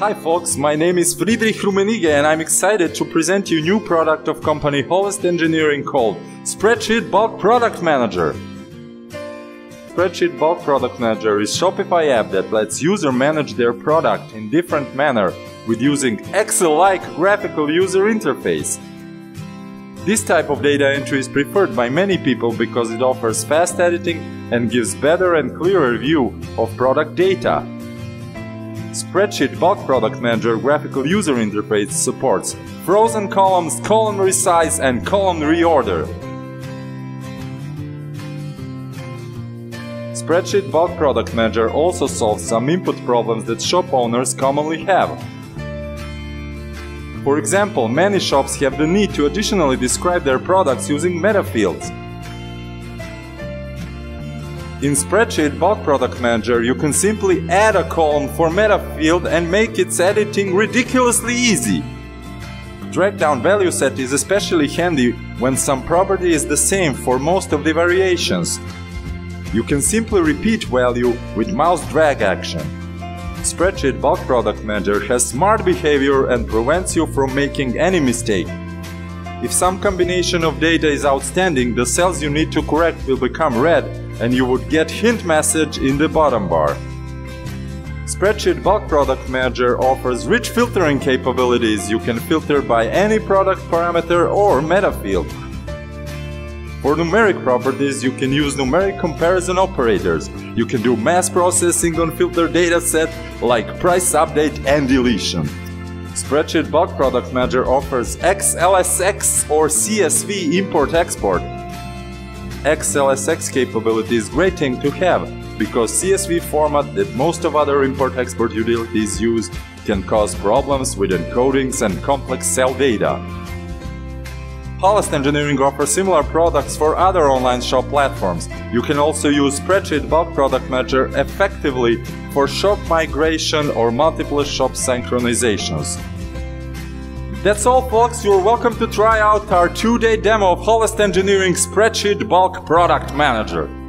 Hi folks, my name is Friedrich Rummenigge and I'm excited to present you new product of company Holest Engineering called Spreadsheet Bulk Product Manager. Spreadsheet Bulk Product Manager is Shopify app that lets user manage their product in different manner with using Excel-like graphical user interface. This type of data entry is preferred by many people because it offers fast editing and gives better and clearer view of product data. Spreadsheet Bulk Product Manager graphical user interface supports frozen columns, column resize and column reorder. Spreadsheet Bulk Product Manager also solves some input problems that shop owners commonly have. For example, many shops have the need to additionally describe their products using meta fields. In Spreadsheet Bulk Product Manager, you can simply add a column for meta field and make its editing ridiculously easy. Drag down value set is especially handy when some property is the same for most of the variations. You can simply repeat value with mouse drag action. Spreadsheet Bulk Product Manager has smart behavior and prevents you from making any mistake. If some combination of data is outstanding, the cells you need to correct will become red and you would get hint message in the bottom bar. Spreadsheet Bulk Product Manager offers rich filtering capabilities. You can filter by any product parameter or meta field. For numeric properties, you can use numeric comparison operators. You can do mass processing on filtered dataset like price update and deletion. Spreadsheet Bulk Product Manager offers XLSX or CSV import-export. XLSX capability is a great thing to have, because CSV format that most of other import-export utilities use can cause problems with encodings and complex cell data. Holest Engineering offers similar products for other online shop platforms. You can also use Spreadsheet Bulk Product Manager effectively for shop migration or multiple shop synchronizations. That's all folks, you're welcome to try out our two-day demo of Holest Engineering Spreadsheet Bulk Product Manager.